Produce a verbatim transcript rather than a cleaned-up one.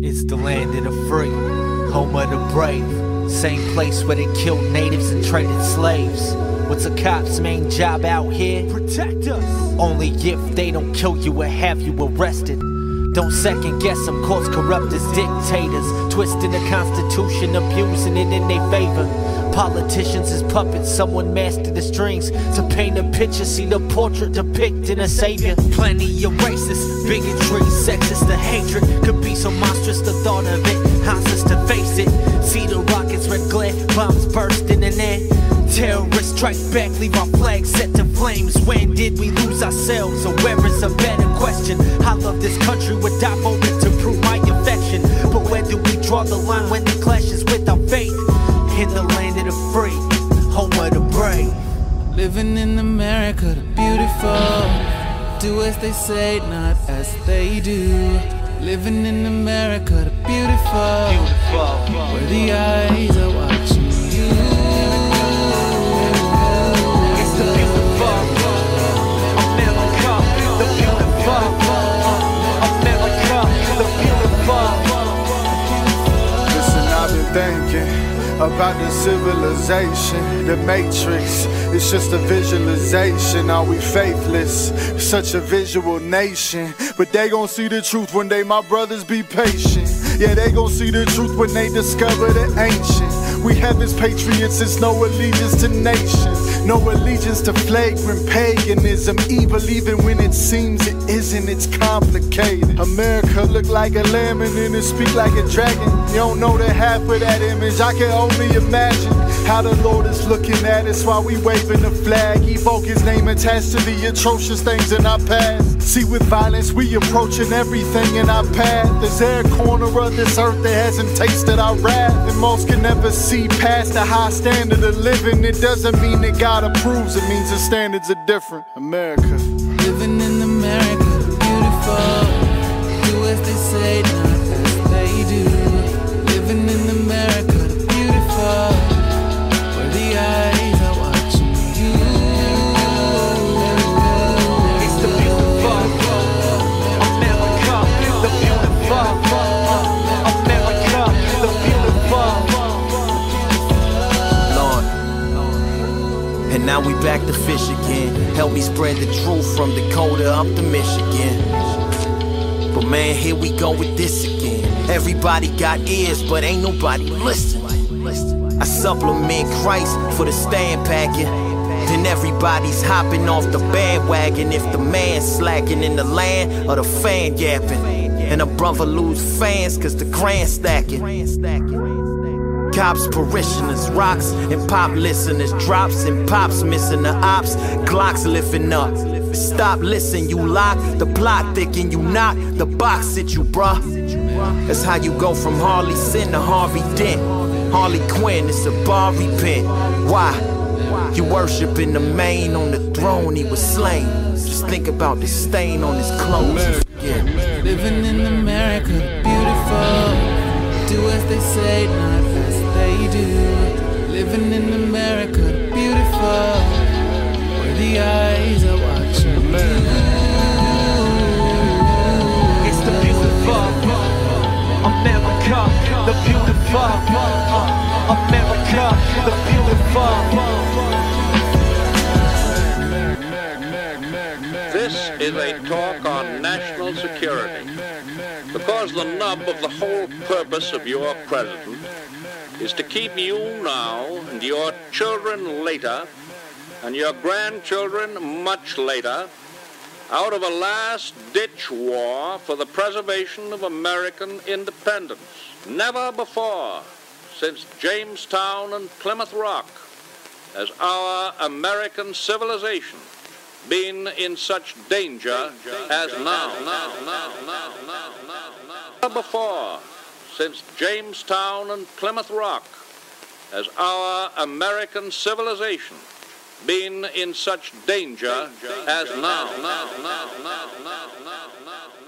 It's the land of the free, home of the brave. Same place where they killed natives and traded slaves. What's a cop's main job out here? Protect us! Only if they don't kill you or have you arrested. Don't second guess them, cause corrupt as dictators. Twisting the Constitution, abusing it in their favor. Politicians as puppets, someone mastered the strings to paint a picture, see the portrait depicting a savior. Plenty of racists, bigotry, sexist, the hatred could be so monstrous, the thought of it hostile to face it. See the rockets, red glare, bombs bursting in air. Terrorists strike back, leave our flag set to flames. When did we lose ourselves, or where is a better question? I love this country, would die for it to prove my affection. But where do we draw the line when the clash is with our faith? In the land of the free, home of the brave. Living in America, the beautiful. Do as they say, not as they do. Living in America, the beautiful, beautiful. Where the eyes are watching you. It's the beautiful America, the beautiful America, the beautiful. Listen, I've been thinking about the civilization, the matrix. It's just a visualization. Are we faithless? Such a visual nation. But they gon' see the truth one day, my brothers, be patient. Yeah, they gon' see the truth when they discover the ancient. We have as patriots, it's no allegiance to nation, no allegiance to flagrant paganism. Evil even when it seems it isn't, it's complicated. America look like a lamb and then it speak like a dragon. You don't know the half of that image, I can only imagine how the Lord is looking at us while we waving the flag. Evoke his name attached to the atrocious things in our past. See, with violence we approaching everything in our path. Is there a corner of this earth that hasn't tasted our wrath? And most can never see past the high standard of living. It doesn't mean that God approves, it means the standards are different. America. Living in America, beautiful. Do as they say, not as they do. Living in America, beautiful. And now we back to fish again. Help me spread the truth from Dakota up to Michigan. But man, here we go with this again. Everybody got ears, but ain't nobody listening. I supplement Christ for the stand packing. Then everybody's hopping off the bandwagon if the man's slacking in the land or the fan yapping. And a brother lose fans cause the grand stacking. Cops, parishioners, rocks, and pop listeners, drops, and pops missing the ops, Glocks lifting up. Stop, listen, you lock, the plot thicken, you knock, the box hit you, bruh. That's how you go from Harley Sin to Harvey Dent. Harley Quinn, it's a bar repent. Why? You worshiping the man on the throne, he was slain. Just think about the stain on his clothes. Yeah. Living in America, beautiful. Do as they say, not as they do. Living in America, beautiful. Where the eyes are watching America. It's the beautiful America, the beautiful America, the beautiful. This is a talk on national security. Because the nub of the whole purpose of your president is to keep you now and your children later and your grandchildren much later out of a last-ditch war for the preservation of American independence. Never before, since Jamestown and Plymouth Rock, has our American civilization been in such danger, danger as now, now, now, now, now, now, now. Before, since Jamestown and Plymouth Rock, has our American civilization been in such danger, danger as now, now, now, now, now, now, now.